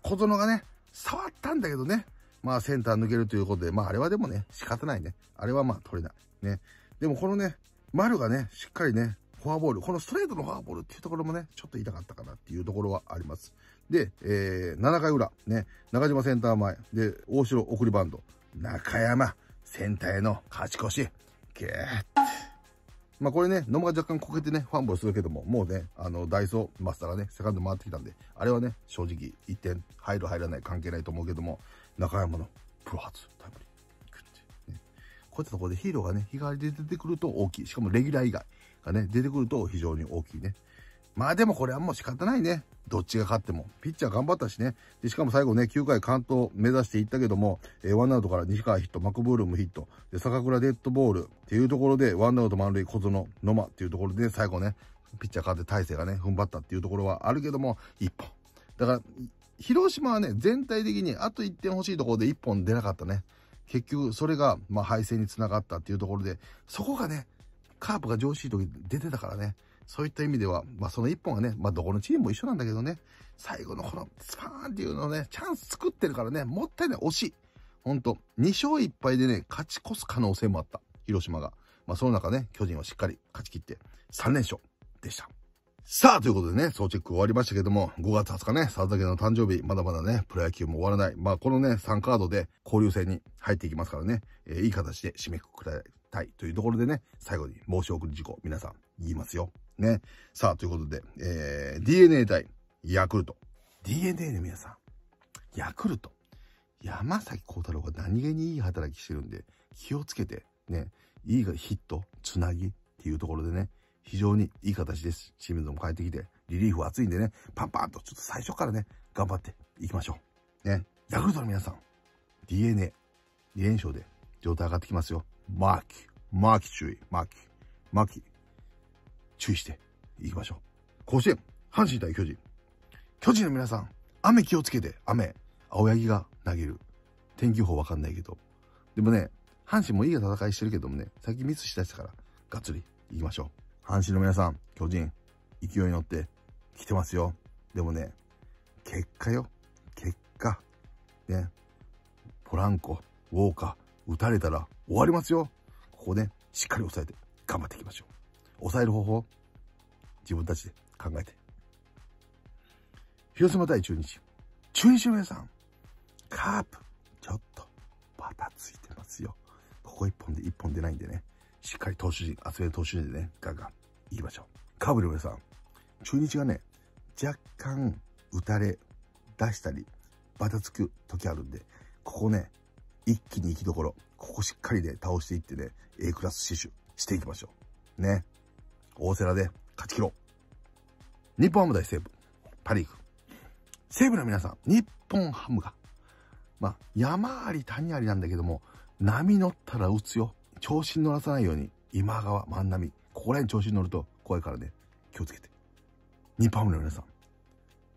小園がね、触ったんだけどね、まあ、センター抜けるということで、まあ、あれはでもね、仕方ないね。あれはまあ、取れない。ね。でも、このね、丸がね、しっかりね、フォアボール、このストレートのフォアボールっていうところもね、ちょっと痛かったかなっていうところはあります。で、えー、ななかいうら、ね、中島センター前、で、大城送りバンド、中山、センターへの勝ち越し、ゲーッ。まあこれね、野間が若干こけてね、ファンボールするけども、もうね、あの、ダイソー、マスターがね、セカンド回ってきたんで、あれはね、正直、いってん入る入らない関係ないと思うけども、中山のプロ初タイムリー、グッて、ね。こういったところでヒーローがね、日替わりで出てくると大きい。しかもレギュラー以外がね、出てくると非常に大きいね。まあでもこれはもう仕方ないね。どっちが勝っても。ピッチャー頑張ったしね。で、しかも最後ね、きゅうかい完投目指していったけども、えー、ワンアウトから西川ヒット、マクブールムヒット、で、坂倉デッドボールっていうところで、ワンアウト満塁小園、野間っていうところで、最後ね、ピッチャー勝って大勢がね、踏ん張ったっていうところはあるけども、いっぽん。だから、広島はね、全体的にあといってん欲しいところでいっぽん出なかったね。結局、それが、まあ敗戦につながったっていうところで、そこがね、カープが調子いい時出てたからね。そういった意味では、まあその一本はね、まあどこのチームも一緒なんだけどね、最後のこのスパーンっていうのをね、チャンス作ってるからね、もったいない、惜しい。ほんと、にしょういっぱいでね、勝ち越す可能性もあった、広島が。まあその中ね、巨人はしっかり勝ち切って、さんれんしょうでした。さあ、ということでね、総チェック終わりましたけども、ごがつはつかね、佐々木の誕生日、まだまだね、プロ野球も終わらない。まあこのね、さんカードで交流戦に入っていきますからね、えー、いい形で締めくくられたいというところでね、最後に申し送る事項、皆さん言いますよ。ね。さあ、ということで、えー、ディーエヌエー 対ヤクルト。ディーエヌエー の皆さん、ヤクルト。山崎幸太郎が何気にいい働きしてるんで、気をつけて、ね、いいヒット、つなぎっていうところでね、非常にいい形です。チームズも変えてきて、リリーフ熱いんでね、パンパンと、ちょっと最初からね、頑張っていきましょう。ね。ヤクルトの皆さん、ディーエヌエー、にれんしょうで状態上がってきますよ。マーキ、マーキ注意、マーキ、マーキ。注意していきましょう。甲子園、阪神対巨人。巨人の皆さん、雨気をつけて、雨。青柳が投げる。天気予報わかんないけど。でもね、阪神もいい戦いしてるけどもね、最近ミスしたから、がっつりいきましょう。阪神の皆さん、巨人、勢いに乗って来てますよ。でもね、結果よ。結果。ね。ポランコ、ウォーカー、打たれたら終わりますよ。ここね、しっかり抑えて、頑張っていきましょう。抑える方法、自分たちで考えて。広島対中日。中日の皆さん、カープ、ちょっと、バタついてますよ。ここ一本で一本出ないんでね、しっかり投手陣、集める投手陣でね、ガンガン行きましょう。カープの皆さん、中日がね、若干、打たれ、出したり、バタつく時あるんで、ここね、一気に行きどころ、ここしっかりね、倒していってね、A クラス死守していきましょう。ね。大瀬良で勝ち切ろう。日本ハム対西武。パリーグ。西武の皆さん、日本ハムが。まあ、山あり谷ありなんだけども、波乗ったら打つよ。調子に乗らさないように、今川、万波。ここら辺調子に乗ると怖いからね、気をつけて。日本ハムの皆さん、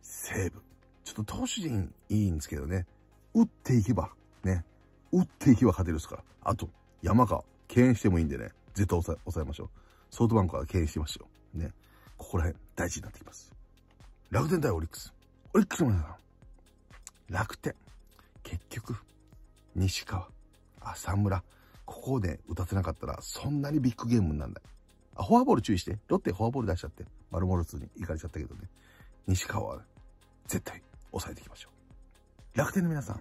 西武。ちょっと投手陣いいんですけどね、打っていけば、ね、打っていけば勝てるですから。あと、山川、敬遠してもいいんでね、絶対抑え、抑えましょう。ソフトバンクは敬遠してましたよ。ね。ここら辺、大事になってきます。楽天対オリックス。オリックスの皆さん。楽天。結局、西川、浅村。ここで打たせなかったら、そんなにビッグゲームにならない。あ、フォアボール注意して。ロッテフォアボール出しちゃって、マルモルツに行かれちゃったけどね。西川は、ね、絶対、抑えていきましょう。楽天の皆さん。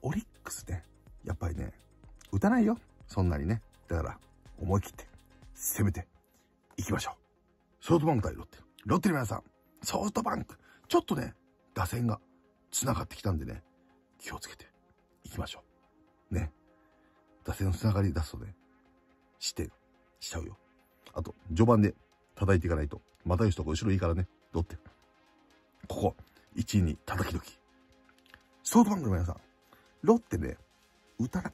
オリックスね。やっぱりね、打たないよ。そんなにね。だから、思い切って。攻めていきましょう。ソフトバンク対ロッテ。ロッテの皆さん、ソフトバンク、ちょっとね、打線が繋がってきたんでね、気をつけていきましょう。ね。打線の繋がり出すとね、失点しちゃうよ。あと、序盤で叩いていかないと、又吉とか後ろいいからね、ロッテ。ここ、いちいに叩き時。ソフトバンクの皆さん、ロッテね、打たない。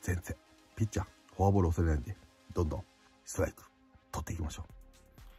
全然。ピッチャー、フォアボールを恐れないんで、どんどんストライク取っていきましょう。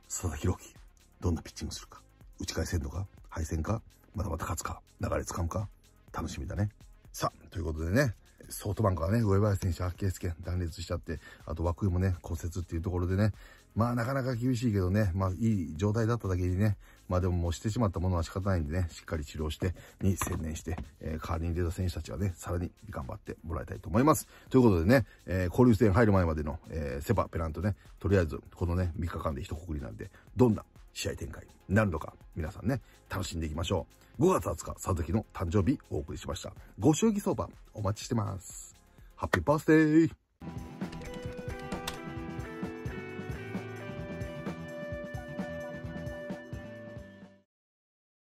佐々木朗希、どんなピッチングするか。打ち返せんのか、敗戦か、またまた勝つか、流れ掴むか、楽しみだね。さあ、ということでね、ソフトバンクはね、上林選手、白血剣断裂しちゃって、あと涌井もね、骨折っていうところでね、まあなかなか厳しいけどね、まあいい状態だっただけにね、まあでももうしてしまったものは仕方ないんでね、しっかり治療して、に専念して、えー、代わりに出た選手たちはね、さらに頑張ってもらいたいと思います。ということでね、えー、交流戦入る前までの、えー、セパ、ペナントね、とりあえずこのね、みっかかんで一括りなんで、どんな試合展開になるのか、皆さんね、楽しんでいきましょう。ごがつはつか、佐々木の誕生日お送りしました。ご祝儀相場、お待ちしてます。ハッピーバースデー！